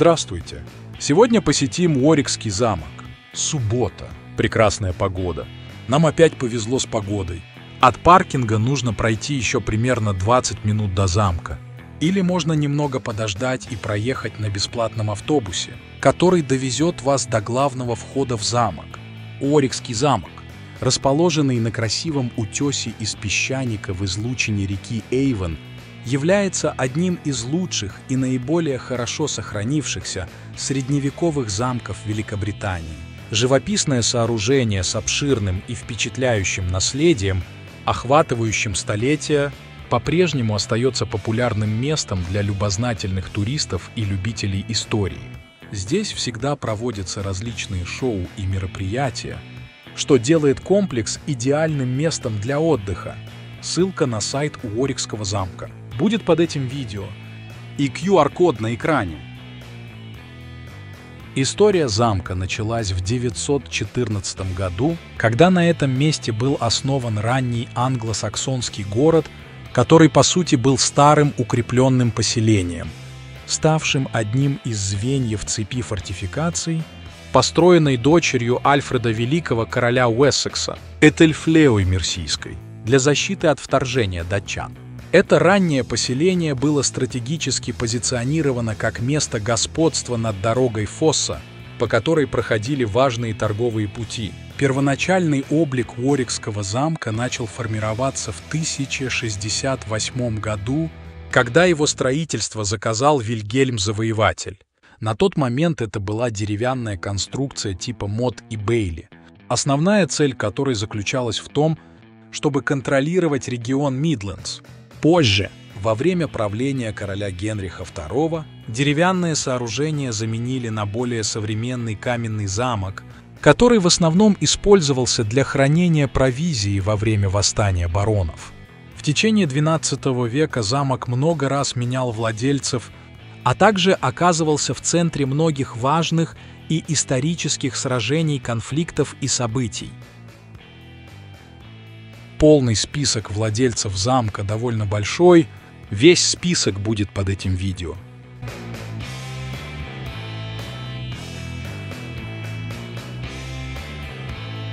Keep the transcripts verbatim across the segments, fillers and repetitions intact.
Здравствуйте! Сегодня посетим Уорикский замок. Суббота. Прекрасная погода. Нам опять повезло с погодой. От паркинга нужно пройти еще примерно двадцать минут до замка. Или можно немного подождать и проехать на бесплатном автобусе, который довезет вас до главного входа в замок. Уорикский замок, расположенный на красивом утесе из песчаника в излучине реки Эйвен, является одним из лучших и наиболее хорошо сохранившихся средневековых замков Великобритании. Живописное сооружение с обширным и впечатляющим наследием, охватывающим столетия, по-прежнему остается популярным местом для любознательных туристов и любителей истории. Здесь всегда проводятся различные шоу и мероприятия, что делает комплекс идеальным местом для отдыха. Ссылка на сайт Уорикского замка будет под этим видео и ку ар код на экране. История замка началась в девятьсот четырнадцатом году, когда на этом месте был основан ранний англосаксонский город, который по сути был старым укрепленным поселением, ставшим одним из звеньев цепи фортификаций, построенной дочерью Альфреда Великого, короля Уэссекса, Этельфледой Мерсийской, для защиты от вторжения датчан. Это раннее поселение было стратегически позиционировано как место господства над дорогой Фосса, по которой проходили важные торговые пути. Первоначальный облик Уорикского замка начал формироваться в тысяча шестьдесят восьмом году, когда его строительство заказал Вильгельм Завоеватель. На тот момент это была деревянная конструкция типа Мот и Бейли, основная цель которой заключалась в том, чтобы контролировать регион Мидлендс. Позже, во время правления короля Генриха второго, деревянное сооружение заменили на более современный каменный замок, который в основном использовался для хранения провизии во время восстания баронов. В течение двенадцатого века замок много раз менял владельцев, а также оказывался в центре многих важных и исторических сражений, конфликтов и событий. Полный список владельцев замка довольно большой, весь список будет под этим видео.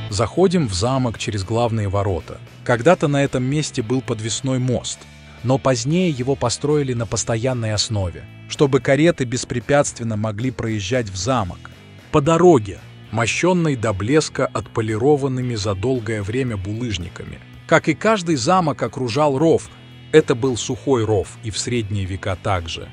Заходим в замок через главные ворота. Когда-то на этом месте был подвесной мост, но позднее его построили на постоянной основе, чтобы кареты беспрепятственно могли проезжать в замок. По дороге, мощенной до блеска отполированными за долгое время булыжниками, как и каждый замок, окружал ров. Это был сухой ров и в средние века также.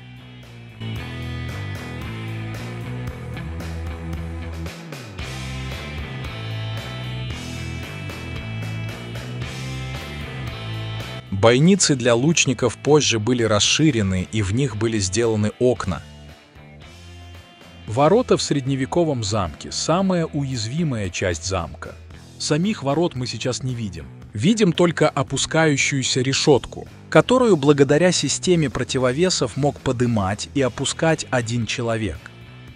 Бойницы для лучников позже были расширены, и в них были сделаны окна. Ворота в средневековом замке – самая уязвимая часть замка. Самих ворот мы сейчас не видим. Видим только опускающуюся решетку, которую благодаря системе противовесов мог подымать и опускать один человек.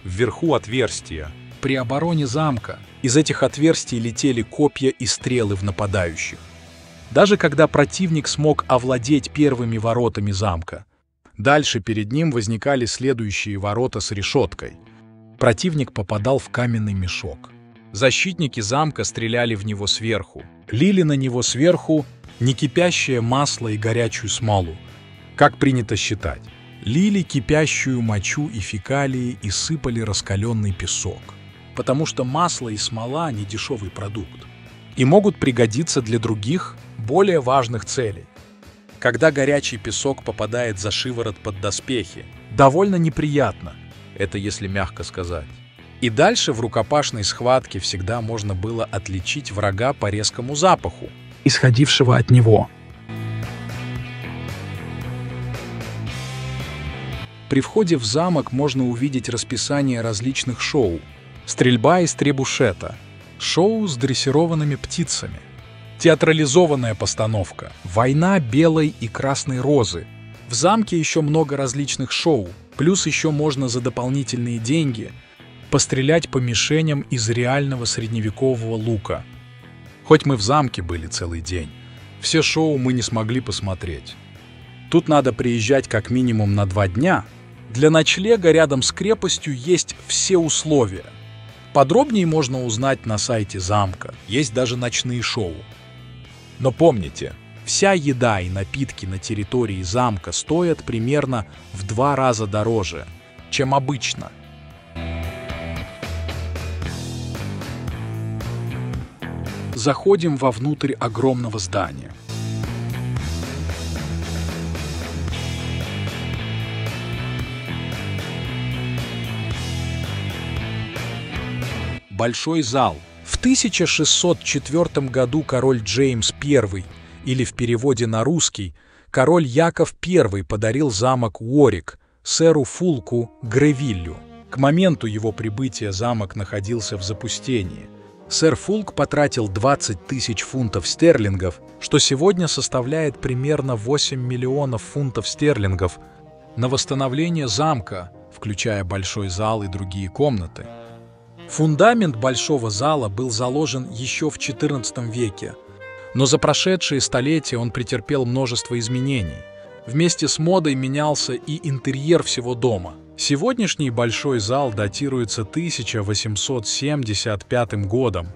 Вверху отверстия. При обороне замка из этих отверстий летели копья и стрелы в нападающих. Даже когда противник смог овладеть первыми воротами замка, дальше перед ним возникали следующие ворота с решеткой. Противник попадал в каменный мешок. Защитники замка стреляли в него сверху, лили на него сверху не кипящее масло и горячую смолу, как принято считать. Лили кипящую мочу и фекалии и сыпали раскаленный песок, потому что масло и смола – недешевый продукт и могут пригодиться для других, более важных целей. Когда горячий песок попадает за шиворот под доспехи, довольно неприятно, это если мягко сказать. И дальше в рукопашной схватке всегда можно было отличить врага по резкому запаху, исходившего от него. При входе в замок можно увидеть расписание различных шоу. Стрельба из требушета, шоу с дрессированными птицами, театрализованная постановка, война белой и красной розы. В замке еще много различных шоу, плюс еще можно за дополнительные деньги пострелять по мишеням из реального средневекового лука. Хоть мы в замке были целый день, все шоу мы не смогли посмотреть. Тут надо приезжать как минимум на два дня, Для ночлега рядом с крепостью есть все условия. Подробнее можно узнать на сайте замка, есть даже ночные шоу. Но помните, вся еда и напитки на территории замка стоят примерно в два раза дороже, чем обычно. Заходим вовнутрь огромного здания. Большой зал. В тысяча шестьсот четвёртом году король Джеймс Первый, или в переводе на русский, король Яков Первый подарил замок Уорик сэру Фулку Гревиллю. К моменту его прибытия замок находился в запустении. Сэр Фулк потратил двадцать тысяч фунтов стерлингов, что сегодня составляет примерно восемь миллионов фунтов стерлингов, на восстановление замка, включая большой зал и другие комнаты. Фундамент большого зала был заложен еще в четырнадцатом веке, но за прошедшие столетия он претерпел множество изменений. Вместе с модой менялся и интерьер всего дома. Сегодняшний большой зал датируется тысяча восемьсот семьдесят пятым годом,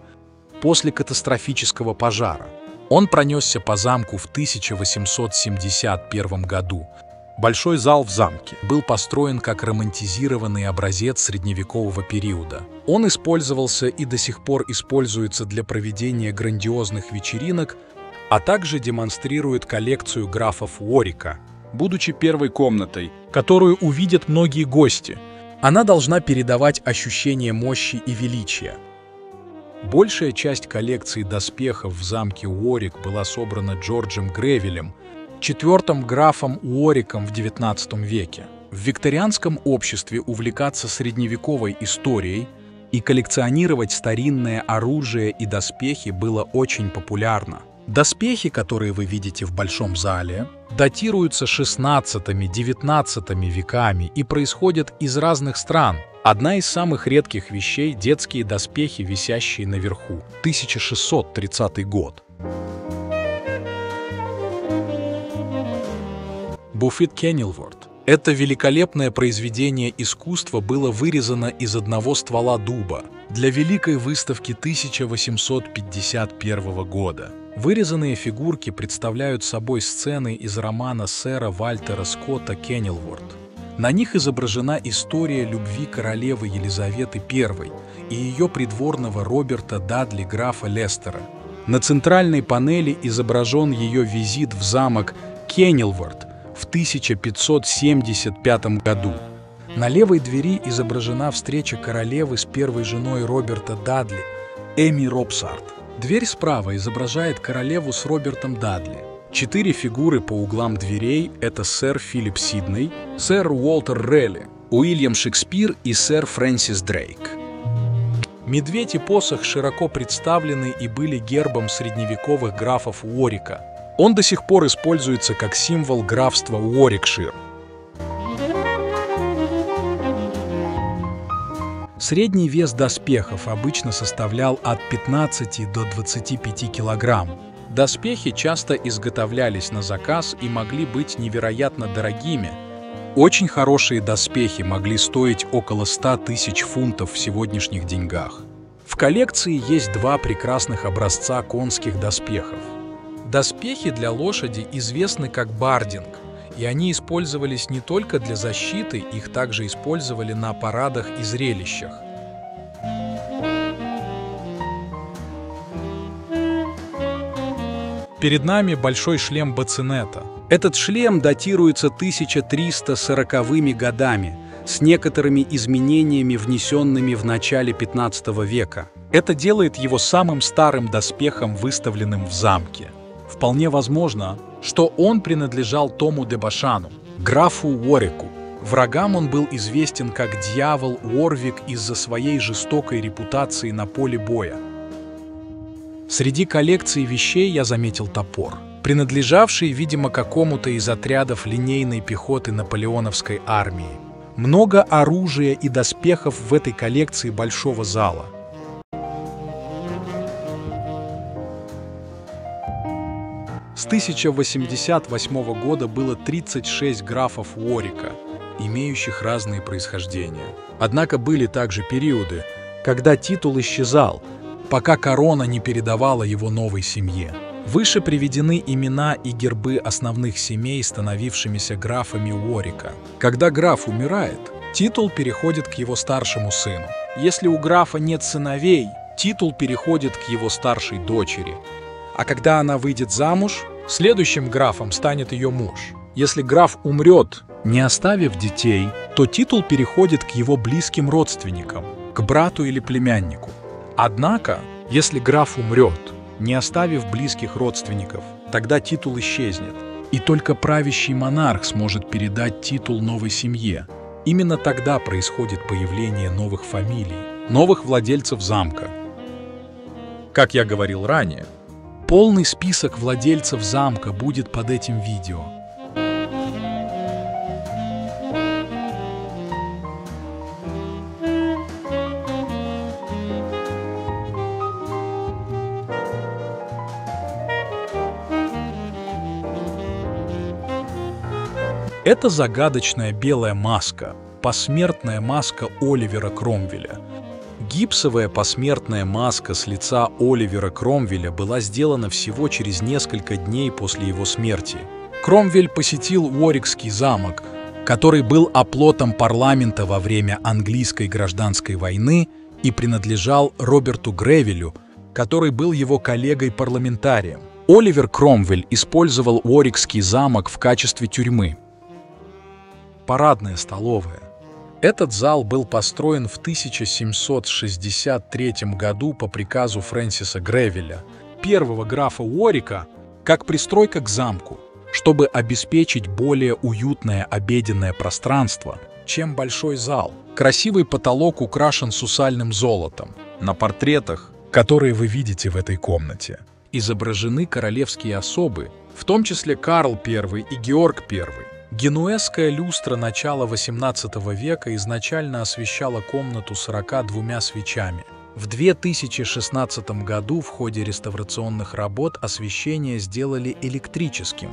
после катастрофического пожара. Он пронесся по замку в тысяча восемьсот семьдесят первом году. Большой зал в замке был построен как романтизированный образец средневекового периода. Он использовался и до сих пор используется для проведения грандиозных вечеринок, а также демонстрирует коллекцию графов Уорика, будучи первой комнатой, которую увидят многие гости. Она должна передавать ощущение мощи и величия. Большая часть коллекции доспехов в замке Уорик была собрана Джорджем Гревилем, четвертым графом Уориком в девятнадцатом веке. В викторианском обществе увлекаться средневековой историей и коллекционировать старинное оружие и доспехи было очень популярно. Доспехи, которые вы видите в большом зале, датируются шестнадцатым-девятнадцатым веками и происходят из разных стран. Одна из самых редких вещей – детские доспехи, висящие наверху. тысяча шестьсот тридцатый год. Буфет Кенилворт. Это великолепное произведение искусства было вырезано из одного ствола дуба для Великой выставки тысяча восемьсот пятьдесят первого года. Вырезанные фигурки представляют собой сцены из романа сэра Вальтера Скотта «Кенилворт». На них изображена история любви королевы Елизаветы Первой и ее придворного Роберта Дадли графа Лестера. На центральной панели изображен ее визит в замок Кенилворт в тысяча пятьсот семьдесят пятом году. На левой двери изображена встреча королевы с первой женой Роберта Дадли, Эми Робсарт. Дверь справа изображает королеву с Робертом Дадли. Четыре фигуры по углам дверей – это сэр Филип Сидней, сэр Уолтер Релли, Уильям Шекспир и сэр Фрэнсис Дрейк. Медведь и посох широко представлены и были гербом средневековых графов Уорика. Он до сих пор используется как символ графства Уорикшир. Средний вес доспехов обычно составлял от пятнадцати до двадцати пяти килограмм. Доспехи часто изготовлялись на заказ и могли быть невероятно дорогими. Очень хорошие доспехи могли стоить около ста тысяч фунтов в сегодняшних деньгах. В коллекции есть два прекрасных образца конских доспехов. Доспехи для лошади известны как бардинг, и они использовались не только для защиты, их также использовали на парадах и зрелищах. Перед нами большой шлем бацинета. Этот шлем датируется тысяча триста сороковыми годами, с некоторыми изменениями, внесенными в начале пятнадцатого века. Это делает его самым старым доспехом, выставленным в замке. Вполне возможно, что он принадлежал Тому де Бошану, графу Уорику. Врагам он был известен как дьявол Уорвик из-за своей жестокой репутации на поле боя. Среди коллекции вещей я заметил топор, принадлежавший, видимо, какому-то из отрядов линейной пехоты наполеоновской армии. Много оружия и доспехов в этой коллекции большого зала. С тысяча восемьдесят восьмого года было тридцать шесть графов Уорика. имеющих разные происхождения. Однако были также периоды, когда титул исчезал, пока корона не передавала его новой семье. Выше приведены имена и гербы основных семей, становившимися графами Уорика. Когда граф умирает, титул переходит к его старшему сыну. Если у графа нет сыновей, титул переходит к его старшей дочери. А когда она выйдет замуж, следующим графом станет ее муж. Если граф умрет, не оставив детей, то титул переходит к его близким родственникам, к брату или племяннику. Однако, если граф умрет, не оставив близких родственников, тогда титул исчезнет, и только правящий монарх сможет передать титул новой семье. Именно тогда происходит появление новых фамилий, новых владельцев замка. Как я говорил ранее, полный список владельцев замка будет под этим видео. Это загадочная белая маска, посмертная маска Оливера Кромвеля. Гипсовая посмертная маска с лица Оливера Кромвеля была сделана всего через несколько дней после его смерти. Кромвель посетил Уорикский замок, который был оплотом парламента во время английской гражданской войны и принадлежал Роберту Гревилю, который был его коллегой-парламентарием. Оливер Кромвель использовал Уорикский замок в качестве тюрьмы. Парадная столовая. Этот зал был построен в тысяча семьсот шестьдесят третьем году по приказу Фрэнсиса Гревиля, первого графа Уорика, как пристройка к замку, чтобы обеспечить более уютное обеденное пространство, чем большой зал. Красивый потолок украшен сусальным золотом. На портретах, которые вы видите в этой комнате, изображены королевские особы, в том числе Карл Первый и Георг Первый. Генуэзская люстра начала восемнадцатого века изначально освещала комнату сорока двумя свечами. В две тысячи шестнадцатом году в ходе реставрационных работ освещение сделали электрическим.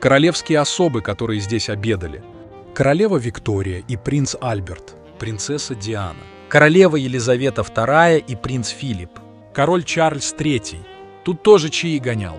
Королевские особы, которые здесь обедали: королева Виктория и принц Альберт, принцесса Диана, королева Елизавета Вторая и принц Филипп, король Чарльз Третий. Тут тоже чаи гонял.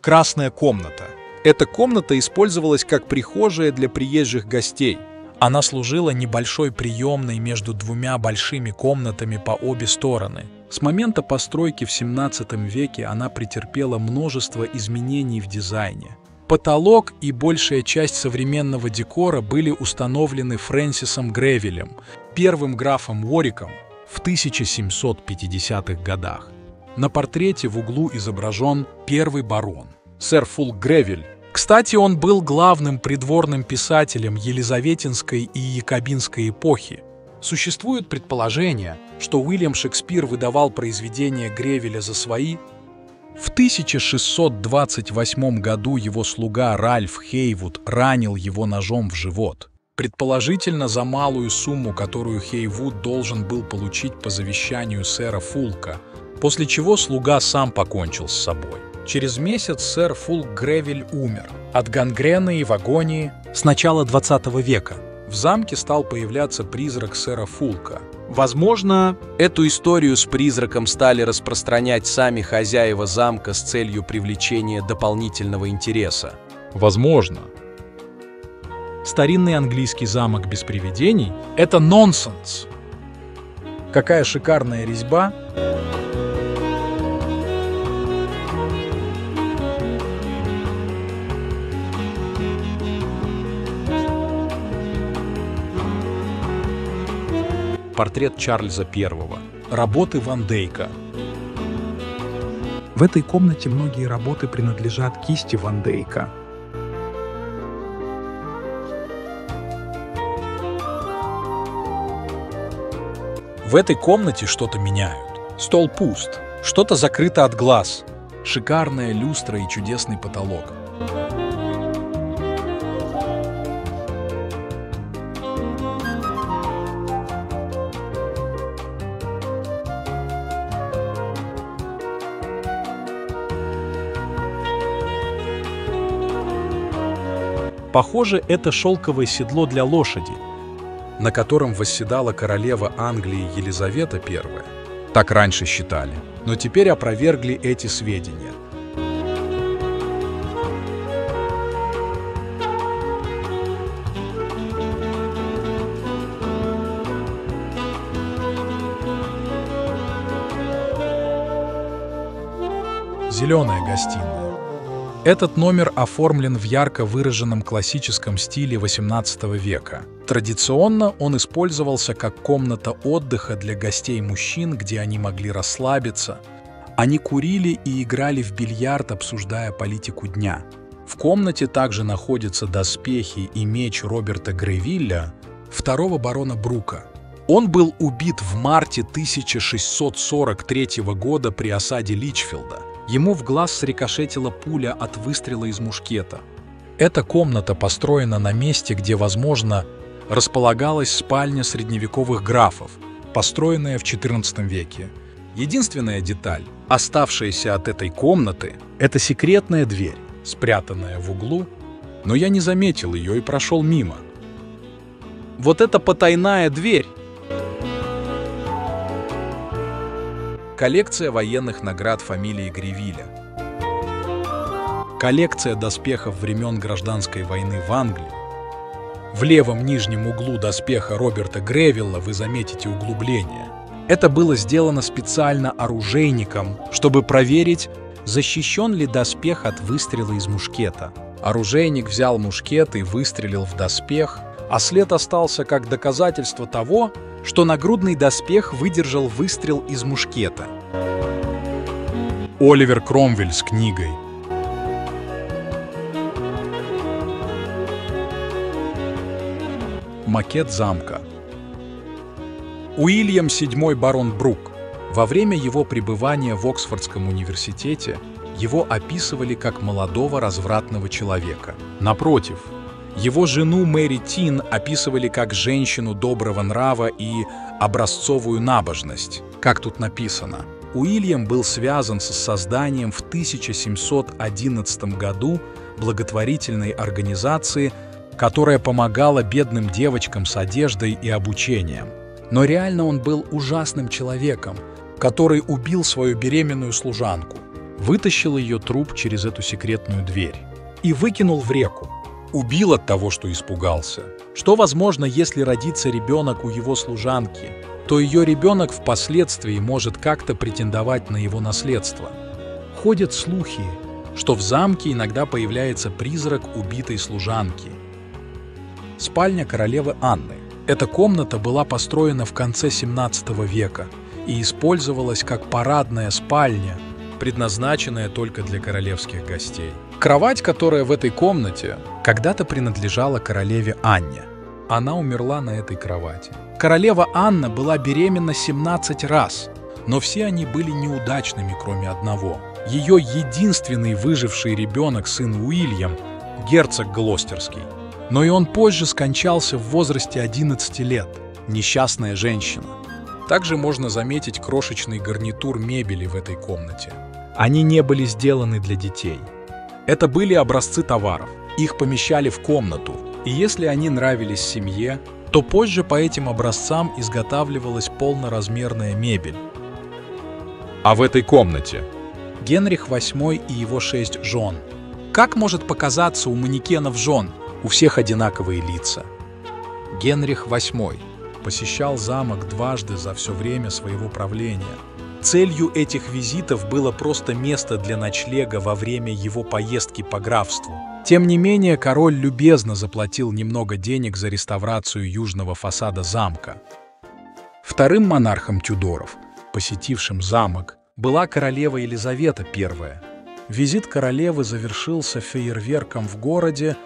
Красная комната. Эта комната использовалась как прихожая для приезжих гостей. Она служила небольшой приемной между двумя большими комнатами по обе стороны. С момента постройки в семнадцатом веке она претерпела множество изменений в дизайне. Потолок и большая часть современного декора были установлены Фрэнсисом Гревилем, первым графом Уориком, в тысяча семьсот пятидесятых годах. На портрете в углу изображен первый барон, сэр Фулк Гревиль. Кстати, он был главным придворным писателем Елизаветинской и Якобинской эпохи. Существует предположение, что Уильям Шекспир выдавал произведения Гревиля за свои. В тысяча шестьсот двадцать восьмом году его слуга Ральф Хейвуд ранил его ножом в живот, предположительно за малую сумму, которую Хейвуд должен был получить по завещанию сэра Фулка, после чего слуга сам покончил с собой. Через месяц сэр Фулк Гревиль умер от гангрены и агонии. С начала двадцатого века в замке стал появляться призрак сэра Фулка. Возможно, эту историю с призраком стали распространять сами хозяева замка с целью привлечения дополнительного интереса. Возможно. Старинный английский замок без привидений – это нонсенс. Какая шикарная резьба! Портрет Чарльза Первого, работы Ван Дейка. В этой комнате многие работы принадлежат кисти Ван Дейка. В этой комнате что-то меняют. Стол пуст, что-то закрыто от глаз. Шикарная люстра и чудесный потолок. Похоже, это шелковое седло для лошади, на котором восседала королева Англии Елизавета Первая. Так раньше считали, но теперь опровергли эти сведения. Зеленая гостиная. Этот номер оформлен в ярко выраженном классическом стиле восемнадцатого века. Традиционно он использовался как комната отдыха для гостей мужчин, где они могли расслабиться. Они курили и играли в бильярд, обсуждая политику дня. В комнате также находятся доспехи и меч Роберта Гревилля, второго барона Брука. Он был убит в марте тысяча шестьсот сорок третьего года при осаде Личфилда. Ему в глаз срикошетила пуля от выстрела из мушкета. Эта комната построена на месте, где, возможно, располагалась спальня средневековых графов, построенная в четырнадцатом веке. Единственная деталь, оставшаяся от этой комнаты, это секретная дверь, спрятанная в углу, но я не заметил ее и прошел мимо. Вот это потайная дверь! Коллекция военных наград фамилии Гревилля. Коллекция доспехов времен Гражданской войны в Англии. В левом нижнем углу доспеха Роберта Гревилла вы заметите углубление. Это было сделано специально оружейником, чтобы проверить, защищен ли доспех от выстрела из мушкета. Оружейник взял мушкет и выстрелил в доспех, а след остался как доказательство того, что нагрудный доспех выдержал выстрел из мушкета. Оливер Кромвель с книгой. Макет замка. Уильям седьмой барон Брук. Во время его пребывания в Оксфордском университете его описывали как молодого развратного человека. Напротив, его жену Мэри Тин описывали как женщину доброго нрава и образцовую набожность. Как тут написано, Уильям был связан с созданием в тысяча семьсот одиннадцатом году благотворительной организации, которая помогала бедным девочкам с одеждой и обучением. Но реально он был ужасным человеком, который убил свою беременную служанку, вытащил ее труп через эту секретную дверь и выкинул в реку. Убил от того, что испугался. Что возможно, если родится ребенок у его служанки, то ее ребенок впоследствии может как-то претендовать на его наследство. Ходят слухи, что в замке иногда появляется призрак убитой служанки. Спальня королевы Анны. Эта комната была построена в конце семнадцатого века и использовалась как парадная спальня, предназначенная только для королевских гостей. Кровать, которая в этой комнате, когда-то принадлежала королеве Анне. Она умерла на этой кровати. Королева Анна была беременна семнадцать раз, но все они были неудачными, кроме одного. Ее единственный выживший ребенок, сын Уильям, герцог Глостерский. Но и он позже скончался в возрасте одиннадцати лет. Несчастная женщина. Также можно заметить крошечный гарнитур мебели в этой комнате. Они не были сделаны для детей. Это были образцы товаров, их помещали в комнату, и если они нравились семье, то позже по этим образцам изготавливалась полноразмерная мебель. А в этой комнате? Генрих Восьмой и его шесть жен. Как может показаться у манекенов жен? У всех одинаковые лица. Генрих Восьмой посещал замок дважды за все время своего правления. Целью этих визитов было просто место для ночлега во время его поездки по графству. Тем не менее, король любезно заплатил немного денег за реставрацию южного фасада замка. Вторым монархом Тюдоров, посетившим замок, была королева Елизавета Первая. Визит королевы завершился фейерверком в городе,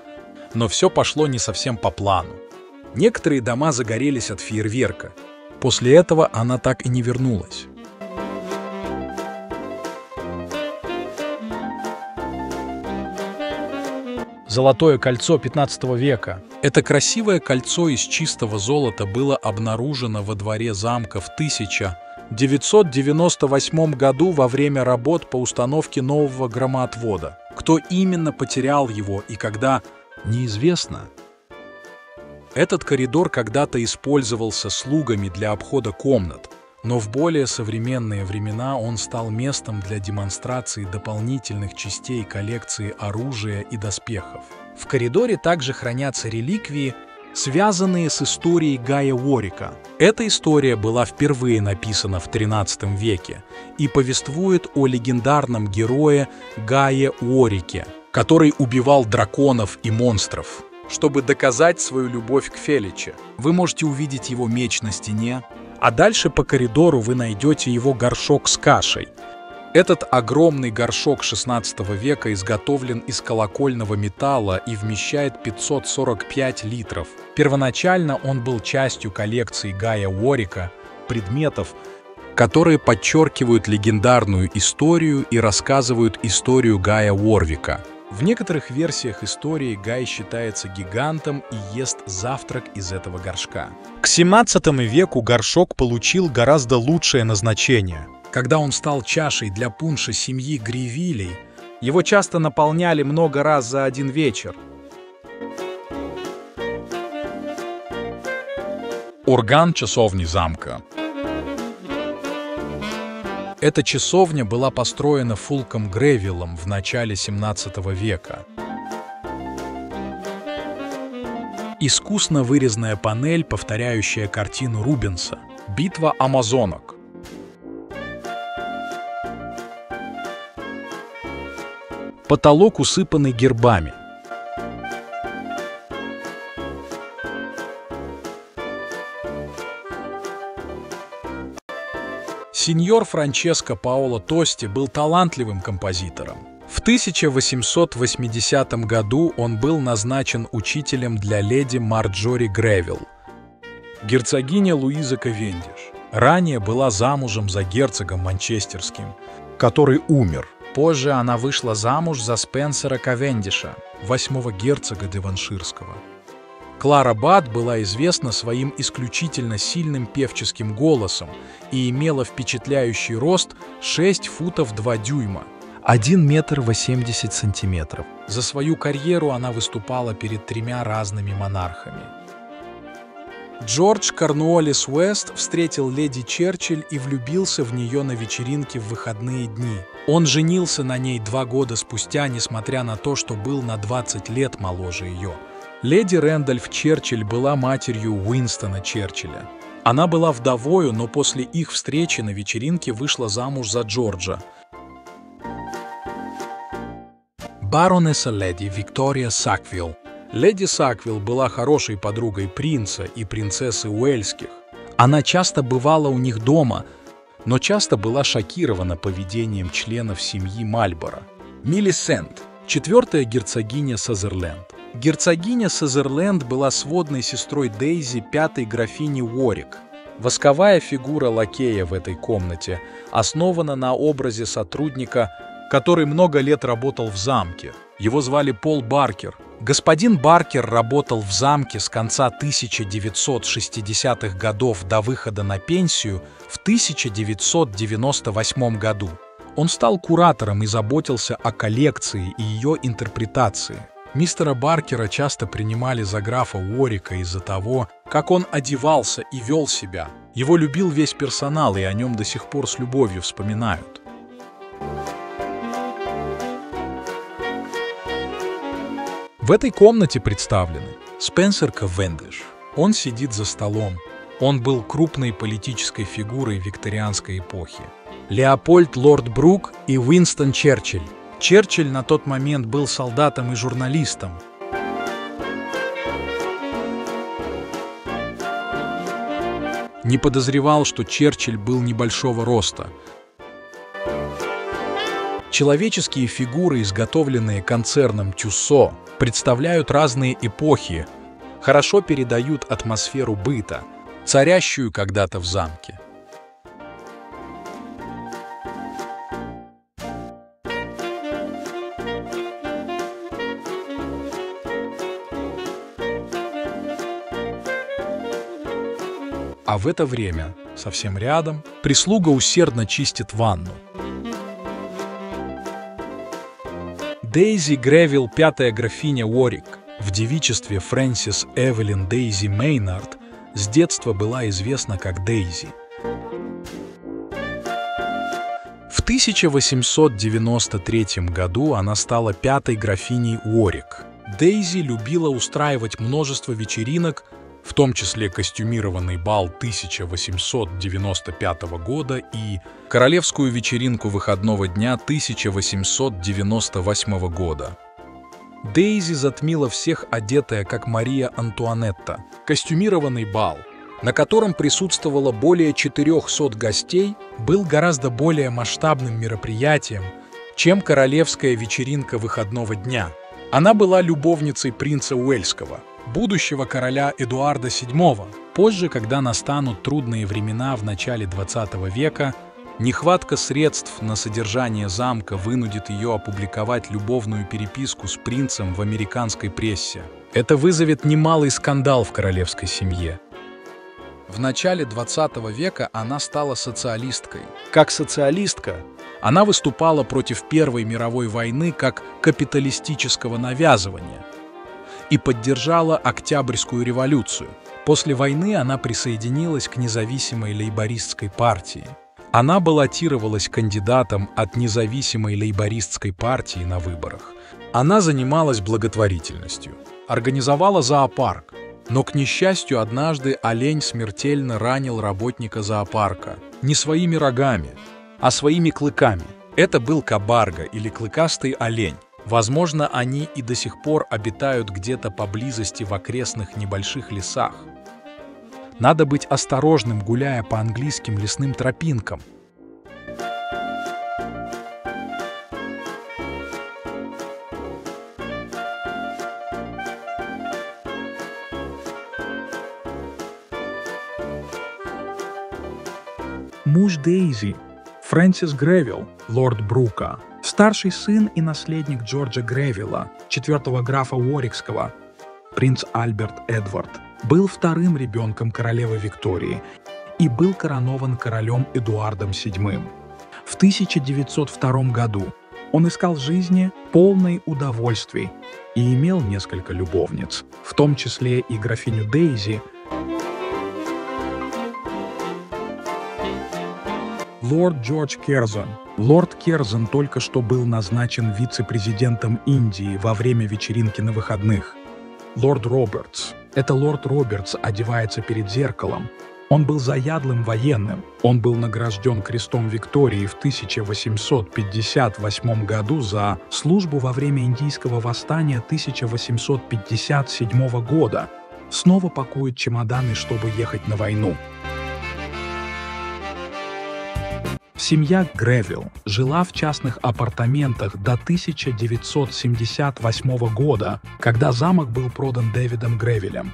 но все пошло не совсем по плану. Некоторые дома загорелись от фейерверка. После этого она так и не вернулась. Золотое кольцо пятнадцатого века. Это красивое кольцо из чистого золота было обнаружено во дворе замка в тысяча девятьсот девяносто восьмом году во время работ по установке нового громоотвода. Кто именно потерял его и когда, неизвестно. Этот коридор когда-то использовался слугами для обхода комнат, но в более современные времена он стал местом для демонстрации дополнительных частей коллекции оружия и доспехов. В коридоре также хранятся реликвии, связанные с историей Гая Уорика. Эта история была впервые написана в тринадцатом веке и повествует о легендарном герое Гае Уорике, который убивал драконов и монстров, чтобы доказать свою любовь к Феличе. Вы можете увидеть его меч на стене, а дальше по коридору вы найдете его горшок с кашей. Этот огромный горшок шестнадцатого века изготовлен из колокольного металла и вмещает пятьсот сорок пять литров. Первоначально он был частью коллекции Гая Уорика предметов, которые подчеркивают легендарную историю и рассказывают историю Гая Уорвика. В некоторых версиях истории Гай считается гигантом и ест завтрак из этого горшка. К семнадцатому веку горшок получил гораздо лучшее назначение. Когда он стал чашей для пунша семьи Гревилей, его часто наполняли много раз за один вечер. Орган часовни замка. Эта часовня была построена Фулком Гревиллом в начале семнадцатого века. Искусно вырезанная панель, повторяющая картину Рубенса. Битва амазонок. Потолок, усыпанный гербами. Синьор Франческо Паоло Тости был талантливым композитором. В тысяча восемьсот восьмидесятом году он был назначен учителем для леди Марджори Гревилл, герцогиня Луиза Ковендиш. Ранее была замужем за герцогом Манчестерским, который умер. Позже она вышла замуж за Спенсера Ковендиша, восьмого герцога Деванширского. Клара Бад была известна своим исключительно сильным певческим голосом и имела впечатляющий рост шесть футов два дюйма, один метр восемьдесят сантиметров. За свою карьеру она выступала перед тремя разными монархами. Джордж Корнуоллис Уэст встретил леди Черчилль и влюбился в нее на вечеринке в выходные дни. Он женился на ней два года спустя, несмотря на то, что был на двадцать лет моложе ее. Леди Рэндольф Черчилль была матерью Уинстона Черчилля. Она была вдовою, но после их встречи на вечеринке вышла замуж за Джорджа. Баронесса леди Виктория Саквилл. Леди Саквилл была хорошей подругой принца и принцессы Уэльских. Она часто бывала у них дома, но часто была шокирована поведением членов семьи Мальборо. Милисент, четвертая герцогиня Сазерленд. Герцогиня Сазерленд была сводной сестрой Дейзи, пятой графини Уорик. Восковая фигура лакея в этой комнате основана на образе сотрудника, который много лет работал в замке. Его звали Пол Баркер. Господин Баркер работал в замке с конца тысяча девятьсот шестидесятых годов до выхода на пенсию в тысяча девятьсот девяносто восьмом году. Он стал куратором и заботился о коллекции и ее интерпретации. Мистера Баркера часто принимали за графа Уорика из-за того, как он одевался и вел себя. Его любил весь персонал, и о нем до сих пор с любовью вспоминают. В этой комнате представлены Спенсер Ковендиш. Он сидит за столом. Он был крупной политической фигурой викторианской эпохи. Леопольд Лорд Брук и Уинстон Черчилль. Черчилль на тот момент был солдатом и журналистом. Не подозревал, что Черчилль был небольшого роста. Человеческие фигуры, изготовленные концерном Тюссо, представляют разные эпохи, хорошо передают атмосферу быта, царящую когда-то в замке. А в это время, совсем рядом, прислуга усердно чистит ванну. Дейзи Гревилл, пятая графиня Уорик. В девичестве Фрэнсис Эвелин Дейзи Мейнард с детства была известна как Дейзи. В тысяча восемьсот девяносто третьем году она стала пятой графиней Уорик. Дейзи любила устраивать множество вечеринок, в том числе костюмированный бал тысяча восемьсот девяносто пятого года и королевскую вечеринку выходного дня тысяча восемьсот девяносто восьмого года. Дейзи затмила всех одетая, как Мария Антуанетта, костюмированный бал, на котором присутствовало более четырёхсот гостей, был гораздо более масштабным мероприятием, чем королевская вечеринка выходного дня. Она была любовницей принца Уэльского, будущего короля Эдуарда седьмого. Позже, когда настанут трудные времена в начале двадцатого века, нехватка средств на содержание замка вынудит ее опубликовать любовную переписку с принцем в американской прессе. Это вызовет немалый скандал в королевской семье. В начале двадцатого века она стала социалисткой. Как социалистка, она выступала против Первой мировой войны как капиталистического навязывания и поддержала Октябрьскую революцию. После войны она присоединилась к независимой лейбористской партии. Она баллотировалась кандидатом от независимой лейбористской партии на выборах. Она занималась благотворительностью, организовала зоопарк, но, к несчастью, однажды олень смертельно ранил работника зоопарка не своими рогами, а своими клыками. Это был кабарга или клыкастый олень. Возможно, они и до сих пор обитают где-то поблизости в окрестных небольших лесах. Надо быть осторожным, гуляя по английским лесным тропинкам. Муж Дейзи, Фрэнсис Гревилл, лорд Брука, старший сын и наследник Джорджа Гревилла, четвертого графа Уорикского, принц Альберт Эдвард, был вторым ребенком королевы Виктории и был коронован королем Эдуардом седьмым. В тысяча девятьсот втором году он искал жизни полной удовольствий и имел несколько любовниц, в том числе и графиню Дейзи. Лорд Джордж Керзон. Лорд Керзон только что был назначен вице-президентом Индии во время вечеринки на выходных. Лорд Робертс. Это лорд Робертс одевается перед зеркалом. Он был заядлым военным. Он был награжден крестом Виктории в тысяча восемьсот пятьдесят восьмом году за службу во время Индийского восстания тысяча восемьсот пятьдесят седьмого года. Снова пакует чемоданы, чтобы ехать на войну. Семья Гревилл жила в частных апартаментах до тысяча девятьсот семьдесят восьмого года, когда замок был продан Дэвидом Гревилем.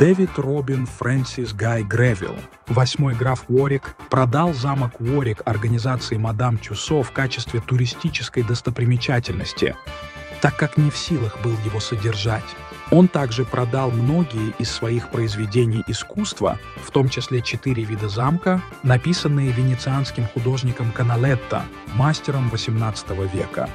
Дэвид Робин Фрэнсис Гай Гревилл, восьмой граф Уорик, продал замок Уорик организации мадам Тюсо в качестве туристической достопримечательности, так как не в силах был его содержать. Он также продал многие из своих произведений искусства, в том числе четыре вида замка, написанные венецианским художником Каналетто, мастером восемнадцатого века.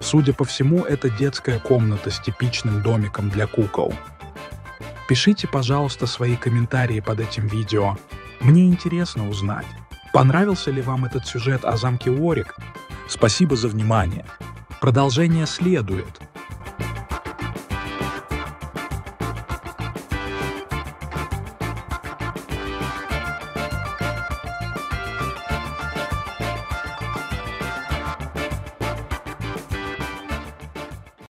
Судя по всему, это детская комната с типичным домиком для кукол. Пишите, пожалуйста, свои комментарии под этим видео. Мне интересно узнать, понравился ли вам этот сюжет о замке Уорик. Спасибо за внимание. Продолжение следует.